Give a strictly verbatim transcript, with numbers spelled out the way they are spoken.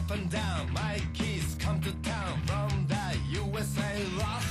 up and down. My kids come to town from the U S A. Lost